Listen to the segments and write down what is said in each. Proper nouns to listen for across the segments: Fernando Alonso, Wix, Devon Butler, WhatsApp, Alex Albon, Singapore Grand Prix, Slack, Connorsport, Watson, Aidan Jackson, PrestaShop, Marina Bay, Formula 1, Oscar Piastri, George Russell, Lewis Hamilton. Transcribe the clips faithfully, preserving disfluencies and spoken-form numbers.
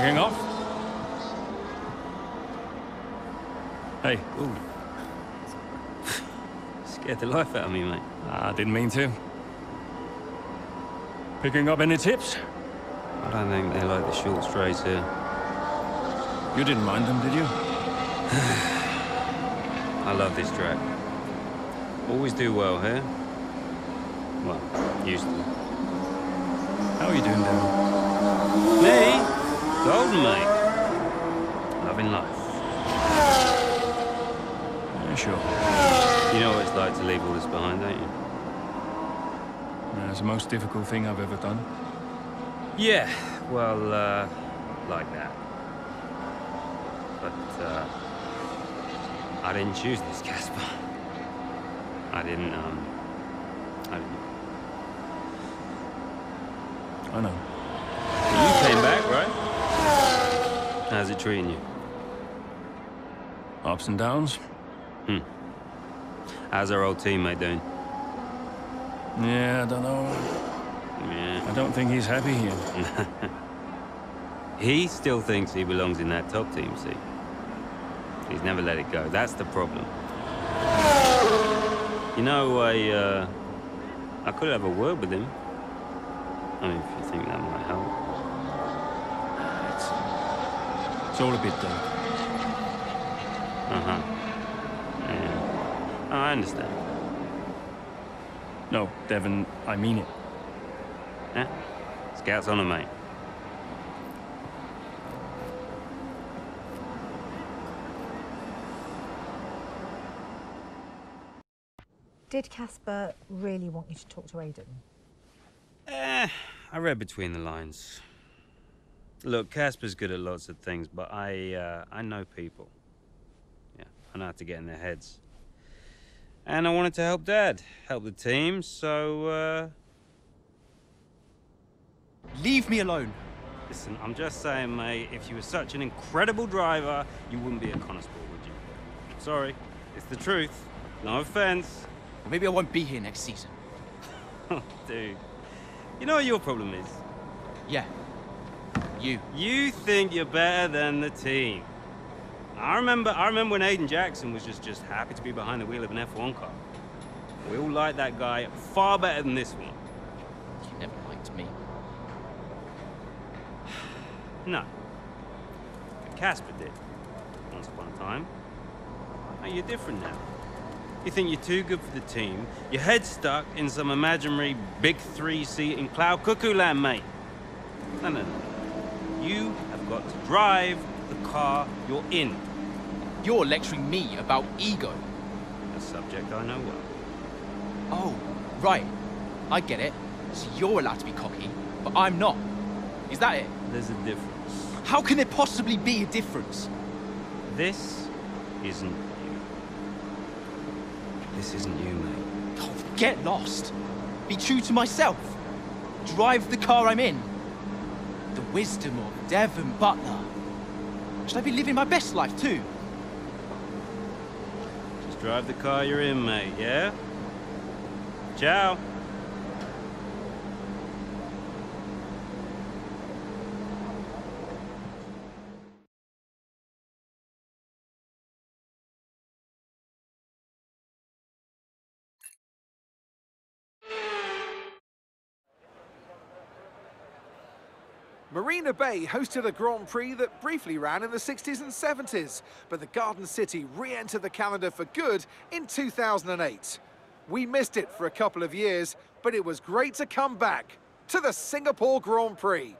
tagging off. Hey. Ooh. Scared the life out of me, mate. I didn't mean to. Picking up any tips? I don't think they like the short strays here. You didn't mind them, did you? I love this track. Always do well here. Well, used to. How are you doing, Darren? Me? Golden, mate. Loving life. Yeah, sure. You know what it's like to leave all this behind, don't you? That's the most difficult thing I've ever done. Yeah, well, uh, like that. But, uh, I didn't choose this, Casper. I didn't, um, I didn't. I know. You came back, right? How's it treating you? Ups and downs. Hmm. How's our old teammate doing? Yeah, I don't know. Yeah. I don't think he's happy here. He still thinks he belongs in that top team, see? He's never let it go. That's the problem. You know, I, uh, I could have a word with him. I mean, if you think that might help. It's, it's all a bit dark. Uh-huh. Yeah. Oh, I understand. No, Devon, I mean it. Eh? Scout's on him, mate. Did Casper really want you to talk to Aidan? Eh, I read between the lines. Look, Casper's good at lots of things, but I, uh, I know people. Yeah, I know how to get in their heads. And I wanted to help Dad, help the team, so, uh... leave me alone. Listen, I'm just saying, mate, if you were such an incredible driver, you wouldn't be at Connorsport, would you? Sorry, it's the truth. No offense. Maybe I won't be here next season. Oh, dude. You know what your problem is? Yeah. You. You think you're better than the team. I remember, I remember when Aidan Jackson was just, just happy to be behind the wheel of an F one car. We all liked that guy far better than this one. You never liked me. No. But Casper did. Once upon a time. Now you're different now. You think you're too good for the team. Your head's stuck in some imaginary big three seat in cloud cuckoo land, mate. No, no, no. You have got to drive the car you're in. You're lecturing me about ego. A subject I know well. Oh, right. I get it. So you're allowed to be cocky, but I'm not. Is that it? There's a difference. How can there possibly be a difference? This isn't you. This isn't you, mate. Oh, get lost. Be true to myself. Drive the car I'm in. The wisdom of Devon Butler. Should I be living my best life too? Just drive the car you're in, mate, yeah? Ciao. Marina Bay hosted a Grand Prix that briefly ran in the sixties and seventies, but the Garden City re-entered the calendar for good in two thousand eight. We missed it for a couple of years, but it was great to come back to the Singapore Grand Prix.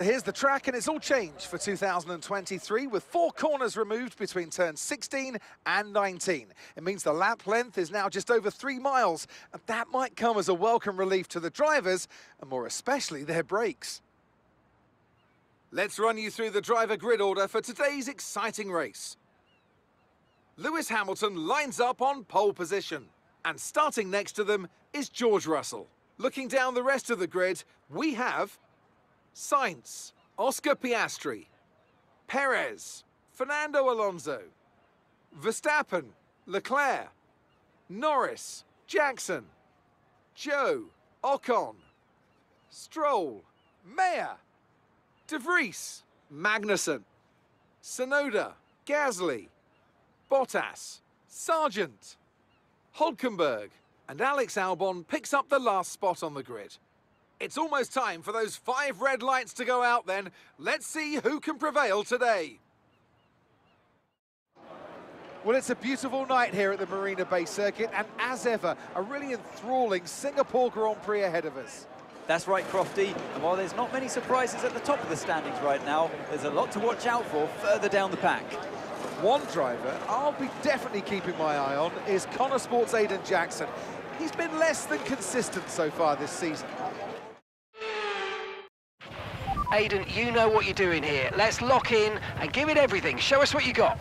Here's the track, and it's all changed for two thousand twenty-three, with four corners removed between turns sixteen and nineteen. It means the lap length is now just over three miles, and that might come as a welcome relief to the drivers, and more especially their brakes. Let's run you through the driver grid order for today's exciting race. Lewis Hamilton lines up on pole position, and starting next to them is George Russell. Looking down the rest of the grid, we have Sainz, Oscar Piastri, Perez, Fernando Alonso, Verstappen, Leclerc, Norris, Jackson, Joe, Ocon, Stroll, Mayer, De Vries, Magnussen, Sonoda, Gasly, Bottas, Sargent, Hülkenberg, and Alex Albon picks up the last spot on the grid. It's almost time for those five red lights to go out then. Let's see who can prevail today. Well, it's a beautiful night here at the Marina Bay Circuit, and as ever, a really enthralling Singapore Grand Prix ahead of us. That's right, Crofty, and while there's not many surprises at the top of the standings right now, there's a lot to watch out for further down the pack. One driver I'll be definitely keeping my eye on is Connorsport's Aidan Jackson. He's been less than consistent so far this season. Aidan, you know what you're doing here. Let's lock in and give it everything. Show us what you got.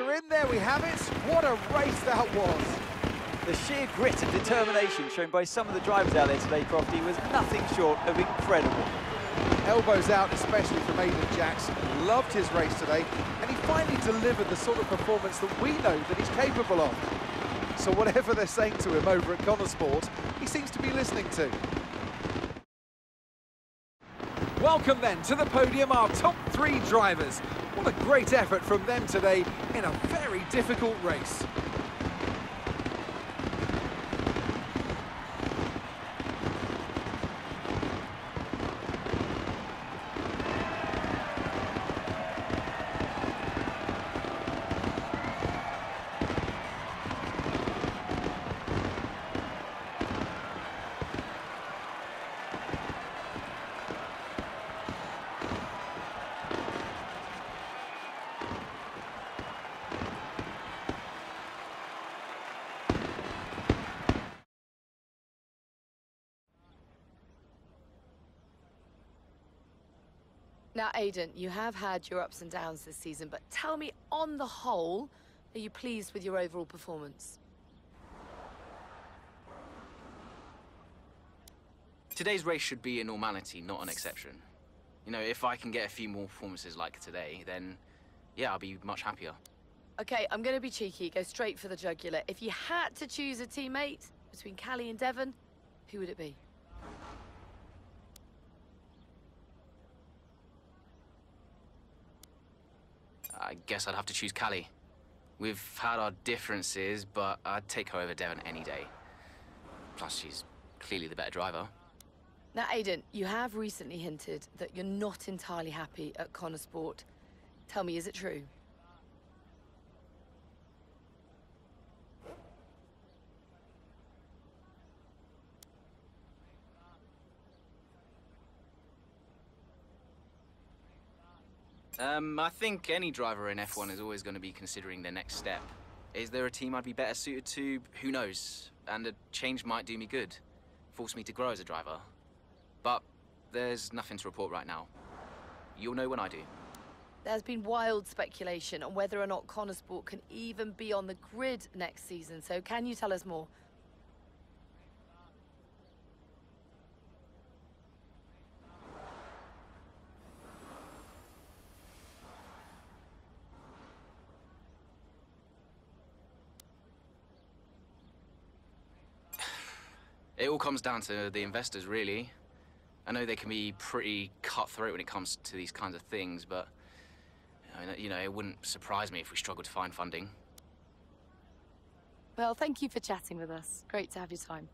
Are in there, we have it. What a race that was. The sheer grit and determination shown by some of the drivers out there today, Crofty, was nothing short of incredible. Elbows out, especially from Aidan Jackson. Loved his race today, and he finally delivered the sort of performance that we know that he's capable of. So whatever they're saying to him over at Connorsport, he seems to be listening to. Welcome then to the podium, our top three drivers. What a great effort from them today in a very difficult race. Now, Aidan, you have had your ups and downs this season, but tell me, on the whole, are you pleased with your overall performance? Today's race should be a normality, not an exception. You know, if I can get a few more performances like today, then, yeah, I'll be much happier. OK, I'm going to be cheeky, go straight for the jugular. If you had to choose a teammate between Callie and Devon, who would it be? I guess I'd have to choose Callie. We've had our differences, but I'd take her over Devon any day. Plus, she's clearly the better driver. Now, Aidan, you have recently hinted that you're not entirely happy at Connorsport. Tell me, is it true? Um, I think any driver in F one is always going to be considering their next step. Is there a team I'd be better suited to? Who knows? And a change might do me good, force me to grow as a driver. But there's nothing to report right now. You'll know when I do. There's been wild speculation on whether or not Connorsport can even be on the grid next season, so can you tell us more? It all comes down to the investors, really. I know they can be pretty cutthroat when it comes to these kinds of things, but you know, it wouldn't surprise me if we struggled to find funding. Well, thank you for chatting with us. Great to have your time.